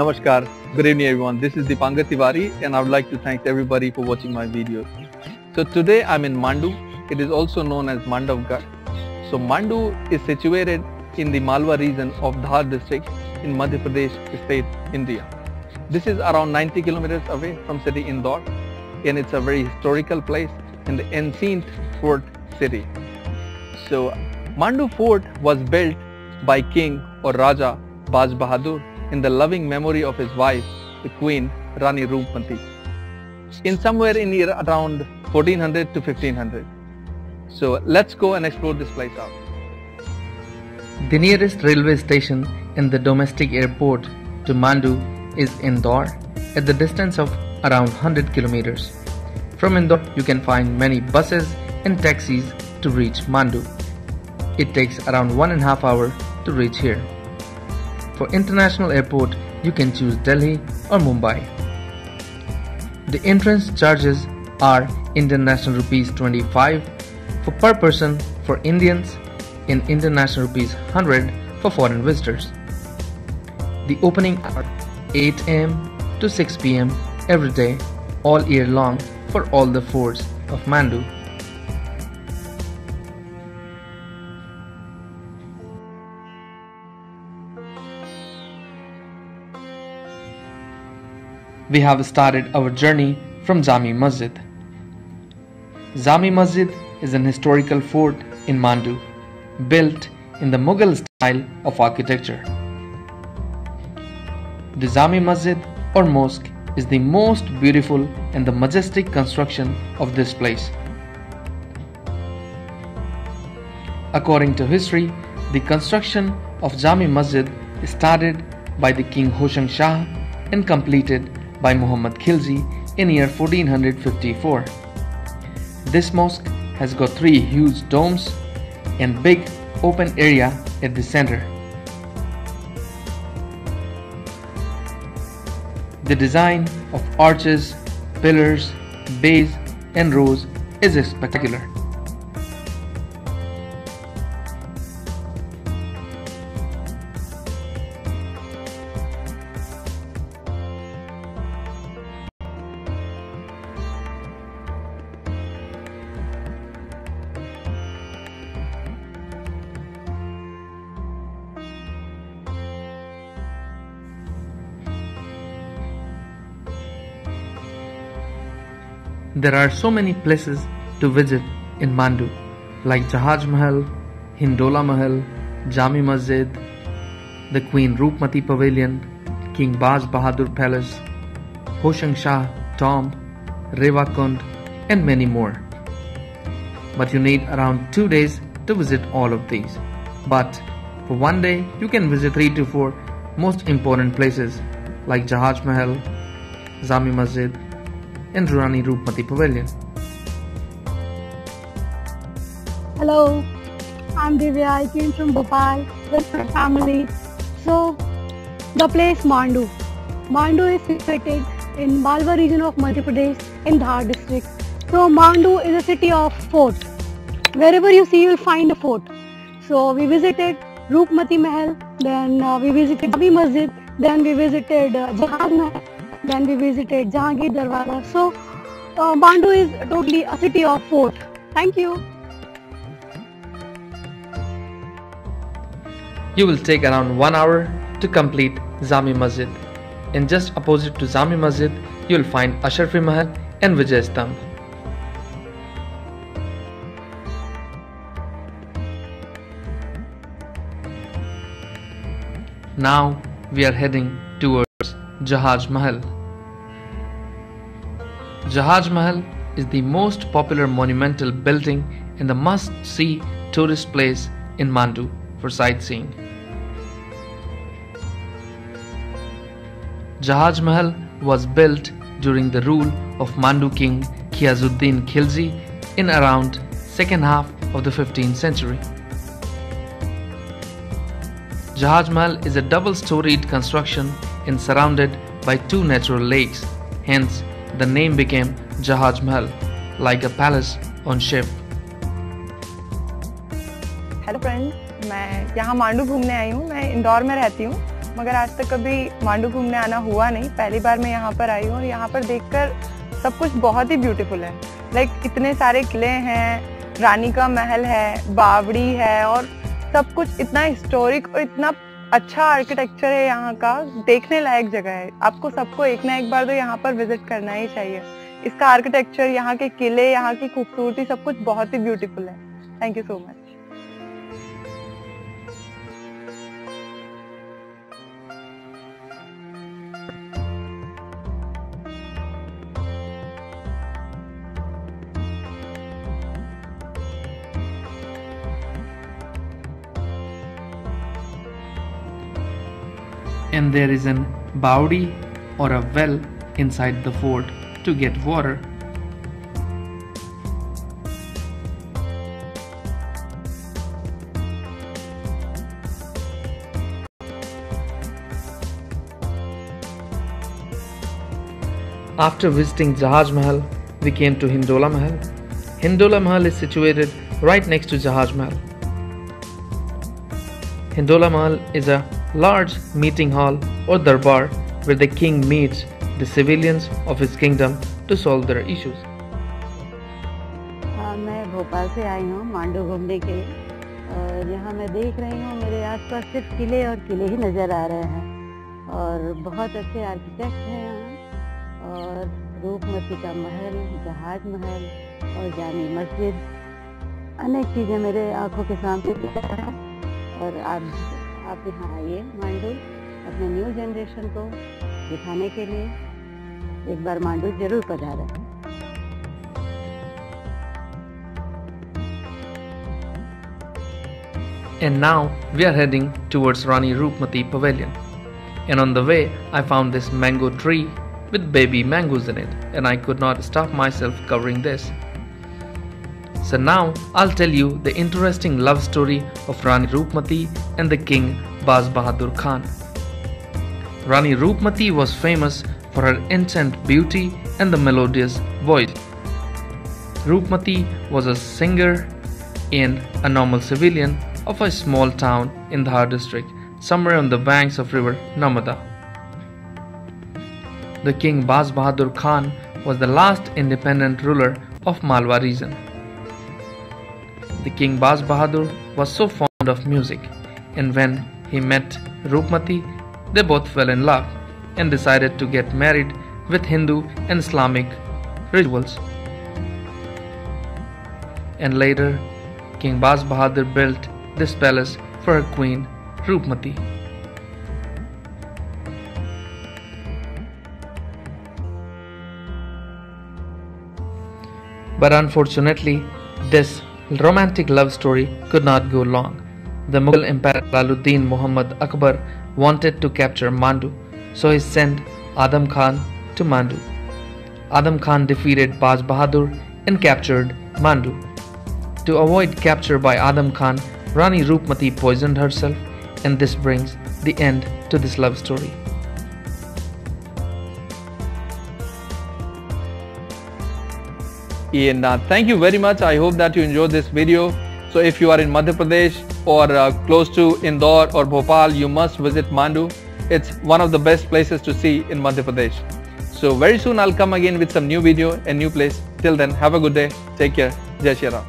Namaskar, good evening everyone. This is Deepankar Tiwari and I would like to thank everybody for watching my videos. So today I'm in Mandu. It is also known as Mandavgarh. So Mandu is situated in the Malwa region of Dhar district in Madhya Pradesh state, India. This is around 90 kilometers away from city Indore and it's a very historical place and the ancient fort city. So Mandu fort was built by king or Raja Baaj Bahadur in the loving memory of his wife, the Queen Raani Roopmati, in somewhere in year around 1400 to 1500. So let's go and explore this place out. The nearest railway station and the domestic airport to Mandu is Indore at the distance of around 100 kilometers. From Indore you can find many buses and taxis to reach Mandu. It takes around 1.5 hours to reach here. For international airport, you can choose Delhi or Mumbai. The entrance charges are international rupees 25 per person for Indians and international rupees 100 for foreign visitors. The opening hours are 8 am to 6 pm every day, all year long for all the forts of Mandu. We have started our journey from Jami Masjid. Jami Masjid is an historical fort in Mandu, built in the Mughal style of architecture. The Jami Masjid or mosque is the most beautiful and the majestic construction of this place. According to history, the construction of Jami Masjid started by the King Hoshang Shah and completed by Muhammad Khilji in year 1454. This mosque has got 3 huge domes and big open area at the center. The design of arches, pillars, bays and rows is spectacular. There are so many places to visit in Mandu, like Jahaj Mahal, Hindola Mahal, Jami Masjid, the Queen Roopmati Pavilion, King Baaj Bahadur Palace, Hoshang Shah Tomb, Rewa Kund and many more. But you need around 2 days to visit all of these. But for one day you can visit 3 to 4 most important places like Jahaj Mahal, Jami Masjid and Raani Roopmati Pavilion. Hello, I'm Divya. I came from Bhopal with my family. So, the place Mandu. Mandu is situated in Malwa region of Madhya Pradesh in Dhar district. So, Mandu is a city of forts. Wherever you see, you'll find a fort. So, we visited Roopmati Mahal, then we visited Jami Masjid, then we visited Jahaj Mahal. Then we visited Jahangir Darwaza. So Mandu is totally a city of fort. Thank you. You will take around 1 hour to complete Jami Masjid. And just opposite to Jami Masjid, you will find Ashrafi Mahal and Vijay Stambh. Now we are heading towards Jahaj Mahal. Jahaj Mahal is the most popular monumental building and the must-see tourist place in Mandu for sightseeing. Jahaj Mahal was built during the rule of Mandu King Ghiyasuddin Khilji in around second half of the 15th century. Jahaj Mahal is a double-storied construction and surrounded by 2 natural lakes, hence the name became Jahaj Mahal, like a palace on ship. Hello friends, I am here in Mandu. I live in Indore. मगर आज तक कभी मांडू घूमने आना हुआ नहीं। पहली बार मैं यहाँ पर आई हूँ और यहाँ पर देखकर सब कुछ बहुत ही ब्यूटीफुल है। लाइक इतने सारे किले हैं, रानी का महल है, बावड़ी है और सब कुछ इतना हिस्टोरिक और इतना अच्छा आर्किटेक्चर है यहाँ का। देखने लायक जगह है, आपको सबको एक ना एक बार तो यहाँ पर विजिट करना ही चाहिए। इसका आर्किटेक्चर, यहाँ के किले, यहाँ की खूबसूरती, सब कुछ बहुत ही ब्यूटीफुल है। Thank you so much. And there is an baudi or a well inside the fort to get water. After visiting Jahaj Mahal, we came to Hindola Mahal. Hindola Mahal is situated right next to Jahaj Mahal. Hindola Mahal is a large meeting hall or darbar where the king meets the civilians of his kingdom to solve their issues. मैं भोपाल से आई हूँ मांडू घूमने के लिए। यहाँ मैं देख रही हूँ मेरे आसपास सिर्फ किले और किले ही नज़र आ रहे हैं और बहुत अच्छे आर्किटेक्ट हैं यहाँ। और रूपमती का महल, जहाज महल और जामी मस्जिद, अनेक चीज़ें मेरे आँखों के सामने दिख रही हैं। और आप यहाँ आइए मांडू, अपने न्यू जनरेशन को दिखाने के लिए एक बार मांडू जरूर पधारें। And now we are heading towards Raani Roopmati Pavilion. And on the way I found this mango tree with baby mangoes in it, and I could not stop myself covering this. So now I'll tell you the interesting love story of Rani Roopmati and the king Baaj Bahadur Khan. Rani Roopmati was famous for her enchanting beauty and the melodious voice. Roopmati was a singer and a normal civilian of a small town in Dhar district, somewhere on the banks of river Narmada. The king Baaj Bahadur Khan was the last independent ruler of Malwa region. The king Baaj Bahadur was so fond of music, and when he met Roopmati, they both fell in love and decided to get married with Hindu and Islamic rituals. And later, King Baaj Bahadur built this palace for her queen Roopmati. But unfortunately, this romantic love story could not go long. The Mughal Emperor Jalaluddin Muhammad Akbar wanted to capture Mandu, so he sent Adam Khan to Mandu. Adam Khan defeated Baaj Bahadur and captured Mandu. To avoid capture by Adam Khan, Rani Roopmati poisoned herself, and this brings the end to this love story. And thank you very much. I hope that you enjoyed this video. So if you are in Madhya Pradesh or close to Indore or Bhopal, you must visit Mandu. It's one of the best places to see in Madhya Pradesh. So very soon I'll come again with some new video and new place. Till then, have a good day. Take care. Jai Shri Ram.